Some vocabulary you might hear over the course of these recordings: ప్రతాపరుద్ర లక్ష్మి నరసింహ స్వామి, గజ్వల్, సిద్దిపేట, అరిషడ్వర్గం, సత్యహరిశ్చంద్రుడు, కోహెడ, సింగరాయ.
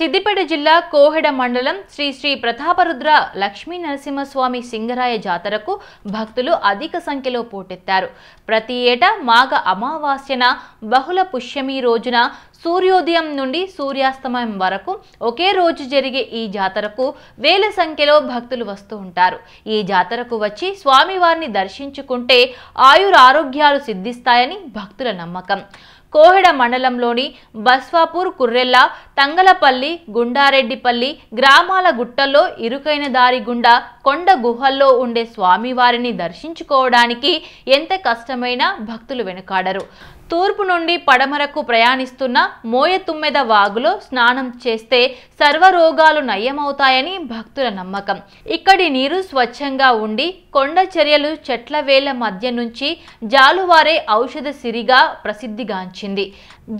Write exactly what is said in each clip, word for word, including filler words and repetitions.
సిద్దిపేట జిల్లా కోహెడ మండలం శ్రీశ్రీ ప్రతాపరుద్ర లక్ష్మి నరసింహ స్వామి సింగరాయ జాతరకు భక్తులు అధిక సంఖ్యలో పోటెత్తారు. ప్రతి ఏటా మాఘ అమావాస్యన బహుళ పుష్యమి రోజున సూర్యోదయం నుండి సూర్యాస్తమయం వరకు ఒకే రోజు జరిగే ఈ జాతరకు వేల సంఖ్యలో భక్తులు వస్తూ ఉంటారు. ఈ జాతరకు వచ్చి స్వామివారిని దర్శించుకుంటే ఆయుర ఆరోగ్యాలు సిద్ధిస్తాయని భక్తుల నమ్మకం. కోహెడ మండలంలోని బస్వాపూర్, కుర్రెల్లా, తంగలపల్లి, గుండారెడ్డిపల్లి గ్రామాల గుట్టల్లో ఇరుకైన దారి గుండా కొండ గుహల్లో ఉండే స్వామివారిని దర్శించుకోవడానికి ఎంత కష్టమైనా భక్తులు వెనుకాడరు. తూర్పు నుండి పడమరకు ప్రయాణిస్తున్న మోయతుమ్మెద వాగులో స్నానం చేస్తే సర్వరోగాలు నయమవుతాయని భక్తుల నమ్మకం. ఇక్కడి నీరు స్వచ్ఛంగా ఉండి కొండ చర్యలు చెట్ల వేల మధ్య నుంచి జాలువారే ఔషధ సిరిగా ప్రసిద్ధిగాంచింది.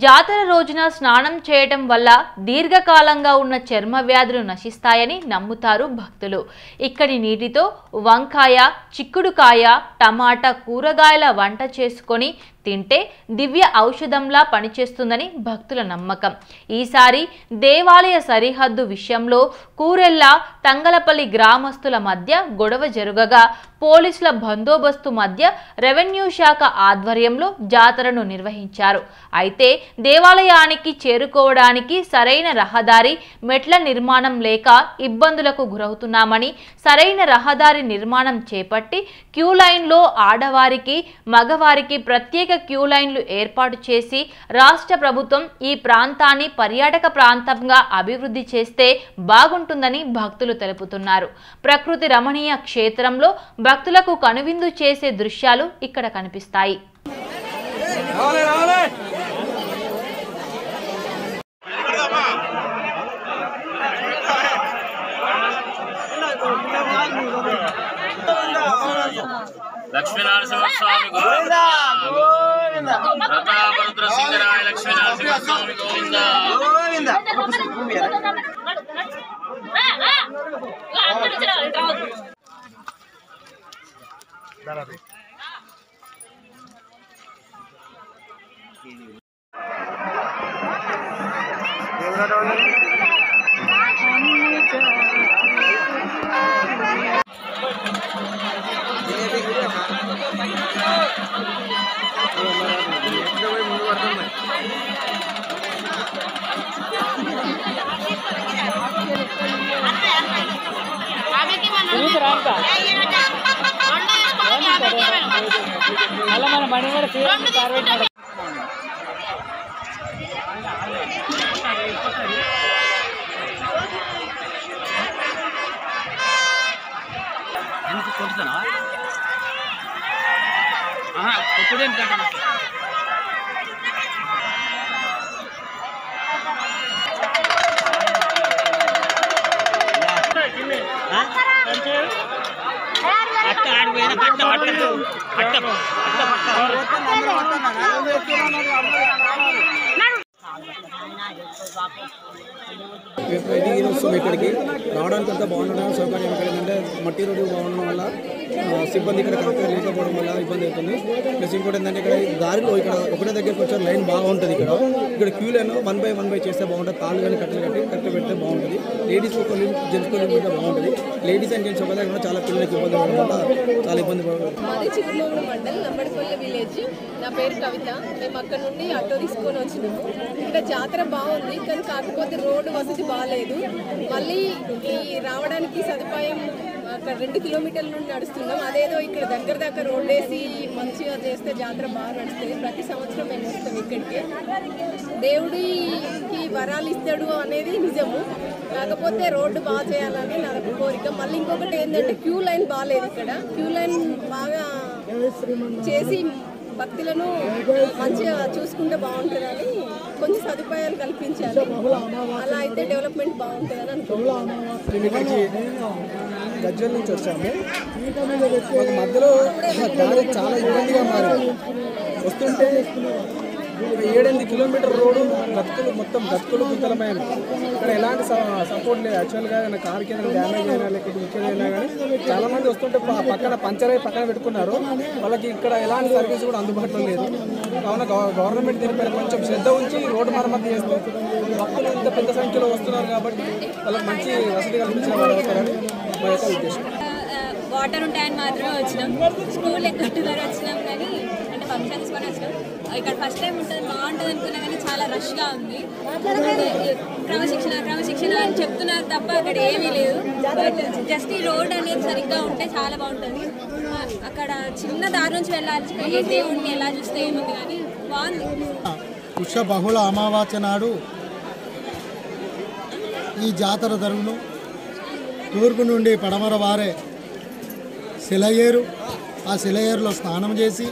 జాతర రోజున స్నానం చేయటం వల్ల దీర్ఘకాలంగా ఉన్న చర్మ వ్యాధులు నశిస్తాయని నమ్ముతారు భక్తులు. ఇక్కడి నీటితో వంకాయ, చిక్కుడుకాయ, టమాటా కూరగాయల వంట చేసుకొని తింటే దివ్య ఔషధంలా పనిచేస్తుందని భక్తుల నమ్మకం. ఈసారి దేవాలయ సరిహద్దు విషయంలో కూరెల్లా, తంగలపల్లి గ్రామస్తుల మధ్య గొడవ జరుగగా పోలీసుల బందోబస్తు మధ్య రెవెన్యూ శాఖ ఆధ్వర్యంలో జాతరను నిర్వహించారు. అయితే దేవాలయానికి చేరుకోవడానికి సరైన రహదారి, మెట్ల నిర్మాణం లేక ఇబ్బందులకు గురవుతున్నామని, సరైన రహదారి నిర్మాణం చేపట్టి క్యూ లైన్లో ఆడవారికి మగవారికి ప్రత్యేక క్యూ లైన్లు ఏర్పాటు చేసి రాష్ట్ర ప్రభుత్వం ఈ ప్రాంతాన్ని పర్యాటక ప్రాంతంగా అభివృద్ధి చేస్తే బాగుంటుందని భక్తులు తెలుపుతున్నారు. ప్రకృతి రమణీయ క్షేత్రంలో భక్తులకు కనువిందు చేసే దృశ్యాలు ఇక్కడ కనిపిస్తాయి. लक्ष्मी नरसिंह स्वामी गोविंदा गोविंदा प्रतापरुद्र सिंगराय लक्ष्मी नरसिंह स्वामी गोविंदा गोविंदा అలా మన మణి మీద కార్పెట్ ఎందుకు కొడుతున్నా కొట్టుడేం కాదు. సో ఇక్కడికి రావడానికి అంతా బాగుండడానికి సౌకర్యం కలిగిందంటే మట్టి రోడ్డు బాగుండడం వల్ల సిబ్బంది ఇక్కడ కరెక్ట్గా లేకపోవడం వల్ల ఇబ్బంది అవుతుంది. ప్లస్ ఇంకోటి ఏంటంటే ఇక్కడ దారిలో ఇక్కడ ఒకటే దగ్గరికి వచ్చే లైన్ బాగుంటుంది. ఇక్కడ ఇక్కడ queue line one by one by చేస్తే బాగుంటుంది. తాళ్ళు కానీ కట్టలు కట్టి కట్టెలు పెడితే బాగుంటుంది. లేడీస్ ఒక లిమిట్, జెంట్స్ ఒక లిమిట్ బాగుంటుంది. లేడీస్ అండ్ జెంట్స్ ఒక దగ్గర కూడా చాలా పిల్లలకి ఇబ్బంది పడడం వల్ల చాలా ఇబ్బంది పడుతుంది. నా పేరు కవిత. మేము అక్కడ నుండి ఆటో తీసుకొని వచ్చినాము. ఇక్కడ జాతర బాగుంది, కానీ కాకపోతే రోడ్డు వసతి బాగాలేదు. మళ్ళీ ఈ రావడానికి సదుపాయం అక్కడ రెండు కిలోమీటర్ల నుండి నడుస్తున్నాం. అదేదో ఇక్కడ దగ్గర దాకా రోడ్డు వేసి మంచిగా చేస్తే జాతర బాగా నడుస్తుంది. ప్రతి సంవత్సరం మేము వస్తాం ఇక్కడికి. దేవుడికి వరాలు ఇస్తాడు అనేది నిజము, కాకపోతే రోడ్డు బాగా చేయాలని నా కోరిక. మళ్ళీ ఇంకొకటి ఏంటంటే క్యూ లైన్ బాగాలేదు. ఇక్కడ క్యూ లైన్ బాగా చేసి భక్తులను మంచిగా చూసుకుంటే బాగుంటుందని కొంచెం సదుపాయాలు కల్పించాలి. అలా అయితే డెవలప్మెంట్ బాగుంటుందని అనుకుంటున్నాను. గజ్వల్ నుంచి వచ్చాము. మధ్యలో చాలా ఇబ్బందిగా మారింది. వస్తుంటే ఏడెనిమిది కిలోమీటర్ రోడ్డు గతుకులు మొత్తం గతుకులు గుంతలమైన ఇక్కడ ఎలాంటి సపోర్ట్ లేదు. యాక్చువల్గా కార్ కింద డ్యామేజ్ అయినా లేకపోతే ఇంకేదైనా కానీ చాలామంది వస్తుంటే పక్కన పంచర్ అయి పక్కన పెట్టుకున్నారు. వాళ్ళకి ఇక్కడ ఎలాంటి సర్వీస్ కూడా అందుబాటులో లేదు. కావున గవర్నమెంట్ దీనిపై కొంచెం శ్రద్ధ ఉంచి రోడ్డు మరమ్మతు చేస్తే భక్తులు ఇంత పెద్ద సంఖ్యలో వస్తున్నారు కాబట్టి వాళ్ళకి మంచి వసతి కల్పించిన వాళ్ళు అవుతారని మా యొక్క ఉద్దేశం. వాటర్ ఉంటాయని మాత్రమే వచ్చినాం, స్కూల్ ఎక్కట్టుగారు వచ్చినాం కానీ అంటే ఫంక్షన్ తీసుకొని వచ్చినాం. ఇక్కడ ఫస్ట్ టైం ఉంటుంది, బాగుంటుంది అనుకున్నా కానీ చాలా రష్గా ఉంది. క్రమశిక్షణ క్రమశిక్షణ అని చెప్తున్నారు తప్ప అక్కడ ఏమీ లేదు. జస్ట్ ఈ రోడ్ అనేది సరిగ్గా ఉంటే చాలా బాగుంటుంది. అక్కడ చిన్న దారి నుంచి వెళ్ళాలి, అయితే ఉండి ఎలా చూస్తే ఏముంది కానీ బాగుంది. పుష్య బహుళ అమావాస్య నాడు ఈ జాతర జరుగును. తూర్పు నుండి పడమర వారే శిలయేరు, ఆ శిలయేరులో స్నానం చేసి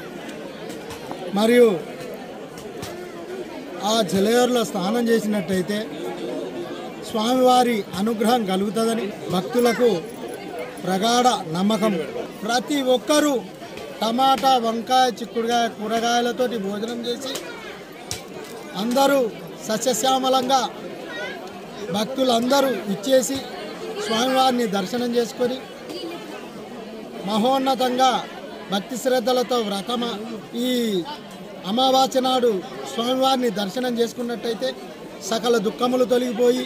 మరియు ఆ జలయేరులో స్నానం చేసినట్టయితే స్వామివారి అనుగ్రహం కలుగుతుందని భక్తులకు ప్రగాఢ నమ్మకం. ప్రతి ఒక్కరూ టమాటా, వంకాయ, చిక్కుడుకాయ కూరగాయలతోటి భోజనం చేసి అందరూ సస్యశ్యామలంగా భక్తులందరూ ఇచ్చేసి స్వామివారిని దర్శనం చేసుకొని మహోన్నతంగా భక్తి శ్రద్ధలతో వ్రతమ ఈ అమావాస్య నాడు స్వామివారిని దర్శనం చేసుకున్నట్టయితే సకల దుఃఖములు తొలగిపోయి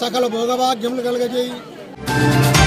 సకల భోగభాగ్యములు కలుగజేయి.